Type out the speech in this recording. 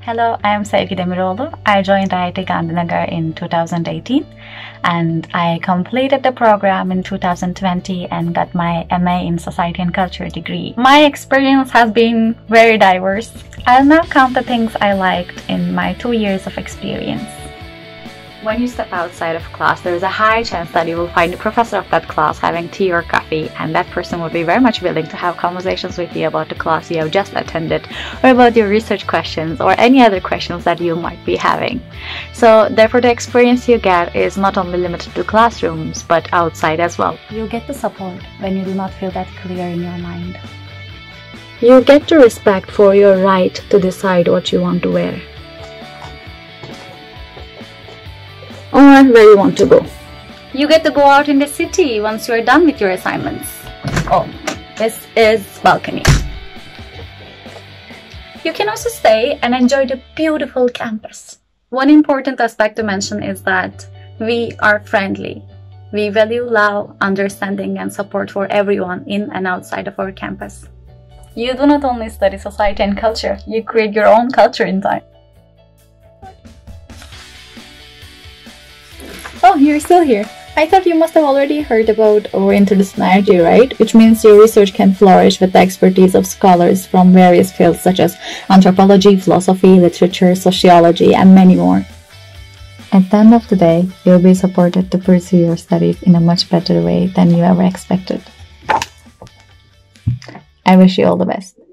Hello, I am Sevgi Demiroğlu. I joined IIT Gandhinagar in 2018 and I completed the program in 2020 and got my MA in Society and Culture degree. My experience has been very diverse. I'll now count the things I liked in my 2 years of experience. When you step outside of class, there is a high chance that you will find the professor of that class having tea or coffee, and that person would be very much willing to have conversations with you about the class you have just attended, or about your research questions, or any other questions that you might be having. So therefore, the experience you get is not only limited to classrooms, but outside as well. You get the support when you do not feel that clear in your mind. You get the respect for your right to decide what you want to wear, or where you want to go. You get to go out in the city once you are done with your assignments. Oh, this is balcony. You can also stay and enjoy the beautiful campus. One important aspect to mention is that we are friendly. We value love, understanding and support for everyone in and outside of our campus. You do not only study society and culture, you create your own culture in time. Oh, you're still here. I thought you must have already heard about interdisciplinarity, right? Which means your research can flourish with the expertise of scholars from various fields such as anthropology, philosophy, literature, sociology, and many more. At the end of the day, you'll be supported to pursue your studies in a much better way than you ever expected. I wish you all the best.